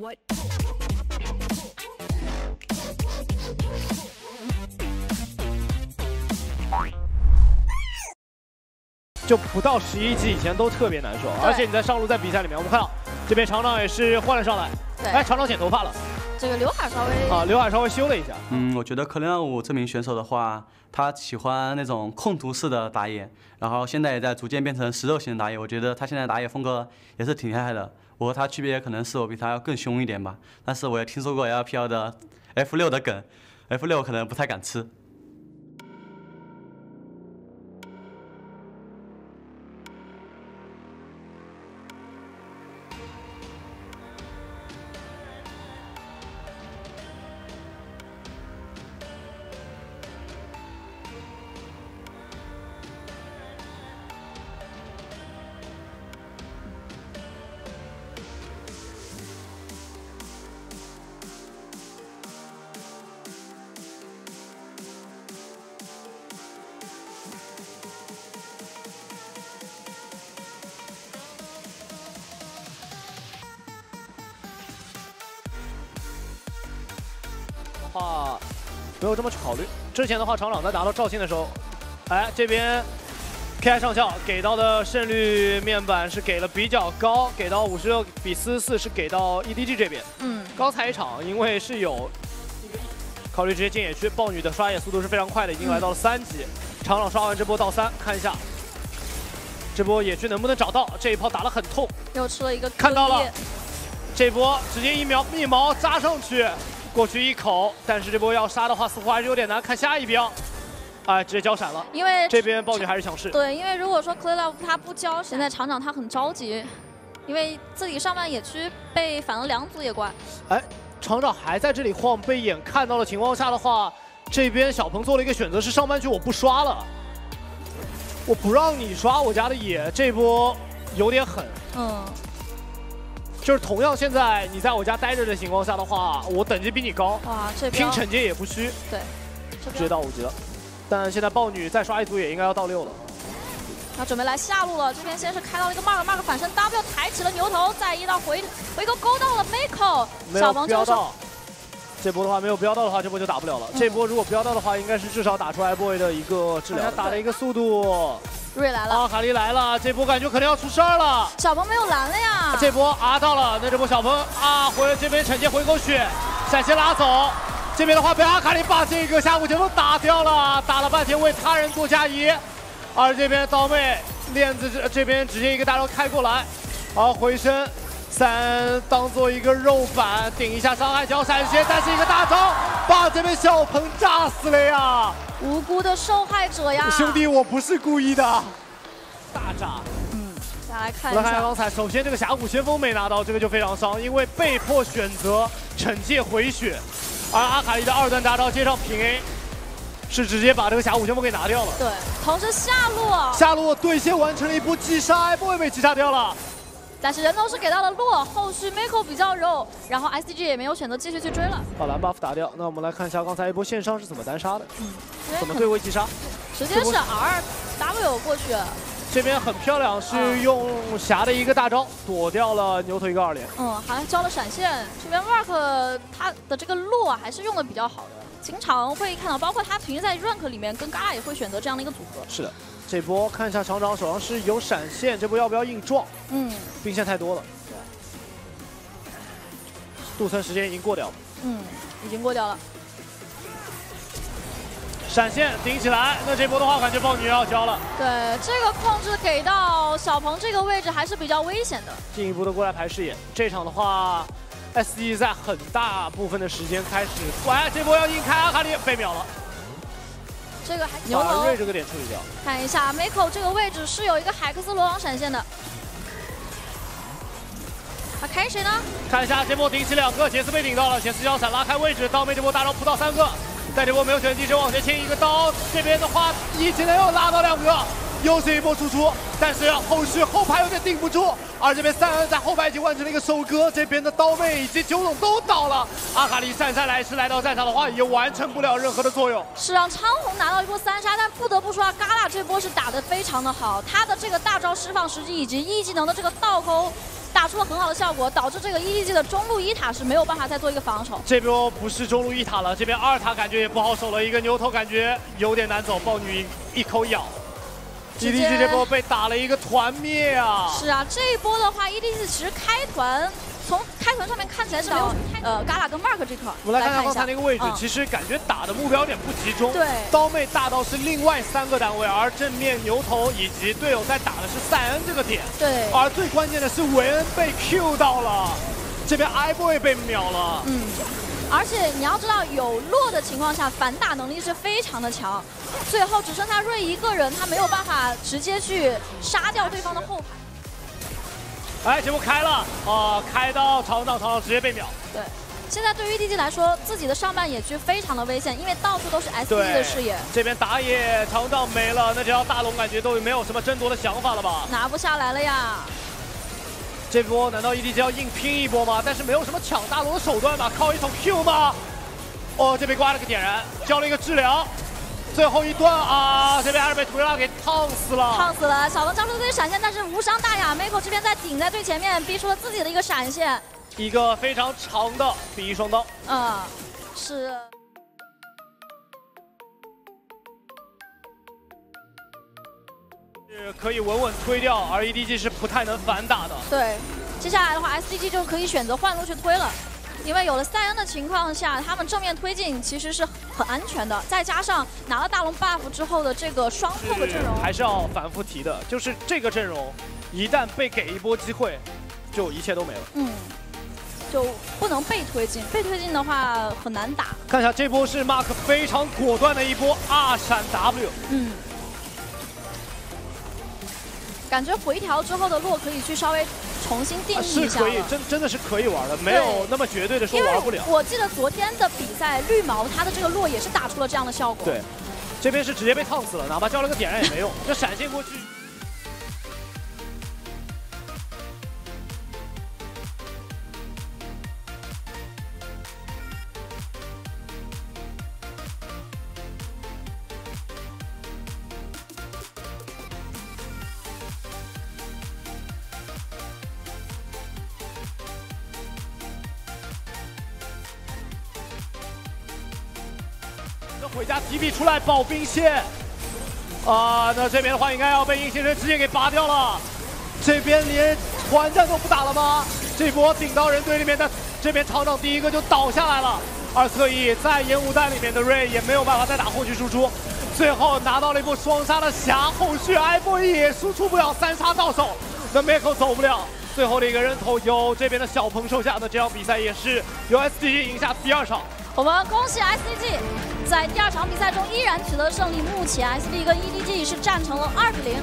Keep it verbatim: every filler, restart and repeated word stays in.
What? What? 就不到十一级以前都特别难受，而且你在上路在比赛里面，我们看到这边厂长也是换了上来，哎，厂长剪头发了，这个刘海稍微啊，刘海稍微修了一下。嗯，我觉得克零二五这名选手的话，他喜欢那种控图式的打野，然后现在也在逐渐变成实肉型的打野。我觉得他现在打野风格也是挺厉害的。我和他区别可能是我比他要更凶一点吧，但是我也听说过 L P L 的 F 六 的梗 ，F 六 可能不太敢吃。 话没有这么去考虑。之前的话，厂长在拿到赵信的时候，哎，这边 K I 上校给到的胜率面板是给了比较高，给到五十六比四十四是给到 E D G 这边。嗯，刚才一场因为是有考虑直接进野区，豹女的刷野速度是非常快的，已经来到了三级。厂长刷完这波到三，看一下这波野区能不能找到。这一炮打得很痛，又吃了一个看到了，这波直接一秒一毛扎上去。 过去一口，但是这波要杀的话，似乎还是有点难。看下一标，哎，直接交闪了。因为这边豹女还是想试。对，因为如果说 Clearlove 他不交，现在厂长他很着急，因为自己上半野区被反了两组野怪。哎，厂长还在这里晃，被眼看到的情况下的话，这边小鹏做了一个选择，是上半区我不刷了，我不让你刷我家的野，这波有点狠。嗯。 就是同样，现在你在我家待着的情况下的话，我等级比你高，哇，这拼惩戒也不虚，对，直接到五级了。但现在豹女再刷一组也应该要到六了。要准备来下路了，这边先是开到了一个 Mark，Mark 反身 W 抬起了牛头，再一到回回勾勾到了 Meiko， 小王标到。这波的话没有标到的话，这波就打不了了。嗯、这波如果标到的话，应该是至少打出 iBoy 的一个治疗，打的一个速度。 瑞来了，阿卡丽来了，这波感觉可能要出事儿了。小鹏没有蓝了呀，这波啊到了，那这波小鹏啊回了这边惩戒回勾血，闪现拉走，这边的话被阿卡丽把这个下路节奏打掉了，打了半天为他人做嫁衣，而这边刀妹链子这这边直接一个大招开过来，啊回身三当做一个肉反顶一下伤害，脚闪现，但是一个大招把这边小鹏炸死了呀。 无辜的受害者呀！兄弟，我不是故意的。大炸。嗯，大家来看一下。来看刚才，首先这个峡谷先锋没拿到，这个就非常伤，因为被迫选择惩戒回血，而阿卡丽的二段大招接上平 A， 是直接把这个峡谷先锋给拿掉了。对，同时下路。下路对线完成了一波击杀 ，iBoy 被击杀掉了。但是人头是给到了洛，后续 Meiko 比较肉，然后 S D G 也没有选择继续去追了。把蓝 buff 打掉，那我们来看一下刚才一波线伤是怎么单杀的。嗯。 怎么对位击杀？直接是 R W 过去。这边很漂亮，是用霞的一个大招躲掉了牛头一个二连。嗯，还交了闪现。这边 Mark 他的这个路还是用的比较好的，经常会看到，包括他平时在 rank 里面跟 Gala 也会选择这样的一个组合。是的，这波看一下厂长手上是有闪现，这波要不要硬撞？嗯，兵线太多了。对。镀层时间已经过掉了。嗯，已经过掉了。 闪现顶起来，那这波的话，感觉豹女要交了。对，这个控制给到小鹏这个位置还是比较危险的。进一步的过来排视野，这场的话 ，S D G 在很大部分的时间开始，哎，这波要硬开阿卡丽被秒了。这个还牛头瑞这个点处理掉。看一下 Meiko 这个位置是有一个海克斯罗网闪现的。他开谁呢？看一下这波顶起两个，杰斯被顶到了，杰斯交闪拉开位置，刀妹这波大招扑到三个。 但这波没有选择，只往前切一个刀。这边的话，一技能又拉到两个，又是一波输出。但是后续后排有点顶不住，而这边三人在后排已经完成了一个收割。这边的刀妹以及九总都倒了。阿卡丽姗姗来迟来到战场的话，也完成不了任何的作用。是让昌宏拿到一波三杀，但不得不说啊，Gala这波是打得非常的好。他的这个大招释放时机以及一技能的这个倒钩。打出了很好的效果，导致这个 E D G 的中路一塔是没有办法再做一个防守。这波不是中路一塔了，这边二塔感觉也不好守了，一个牛头感觉有点难走，豹女一口咬。 E D G 这波被打了一个团灭啊！是啊，这一波的话 ，E D G 其实开团，从开团上面看起来是没有呃 Gala 跟 Mark 这块。我们来看看刚才那个位置，嗯、其实感觉打的目标有点不集中。对，刀妹大到是另外三个单位，而正面牛头以及队友在打的是塞恩这个点。对，而最关键的是韦恩被 Q 到了，这边 iBoy 被秒了。嗯。 而且你要知道，有落的情况下，反打能力是非常的强。最后只剩下瑞一个人，他没有办法直接去杀掉对方的后排。哎，结果开了啊、呃，开到长刀，长刀直接被秒。对，现在对于 E D G 来说，自己的上半野区非常的危险，因为到处都是 S D G 的视野。这边打野长刀没了，那这条大龙感觉都没有什么争夺的想法了吧？拿不下来了呀。 这波难道 E D G 要硬拼一波吗？但是没有什么抢大龙的手段吧，靠一桶 Q 吗？哦，这被刮了个点燃，交了一个治疗，最后一段啊，这边还是被图瑞拉给烫死了。烫死了，小龙交出自己闪现，但是无伤大雅。Meiko 这边在顶在最前面，逼出了自己的一个闪现，一个非常长的比翼双刀。嗯，是。 是可以稳稳推掉，而 E D G 是不太能反打的。对，接下来的话 ，S D G 就可以选择换路去推了，因为有了塞恩的情况下，他们正面推进其实是很安全的。再加上拿了大龙 buff 之后的这个双破的阵容，还是要反复提的，就是这个阵容一旦被给一波机会，就一切都没了。嗯，就不能被推进，被推进的话很难打。看一下这波是 Mark 非常果断的一波 R 闪 W。嗯。 感觉回调之后的落可以去稍微重新定义一下、啊、是可以，真真的是可以玩的，没有那么绝对的说玩不了。我记得昨天的比赛，绿毛他的这个落也是打出了这样的效果。对，这边是直接被烫死了，哪怕交了个点燃也没用，这闪现过去。回家提笔出来保兵线，啊，那这边的话应该要被殷先生直接给拔掉了。这边连团战都不打了吗？这波顶到人堆里面的，这边厂长第一个就倒下来了。而侧翼在烟雾弹里面的瑞也没有办法再打后续输出，最后拿到了一波双杀的霞，后续艾波也输出不了三杀到手，那 Meiko 走不了。最后的一个人头由这边的小鹏收下，那这场比赛也是由 S D G 赢下第二场。我们恭喜 S D G。 在第二场比赛中依然取得了胜利，目前 S D G 跟 E D G 是战成了二比零。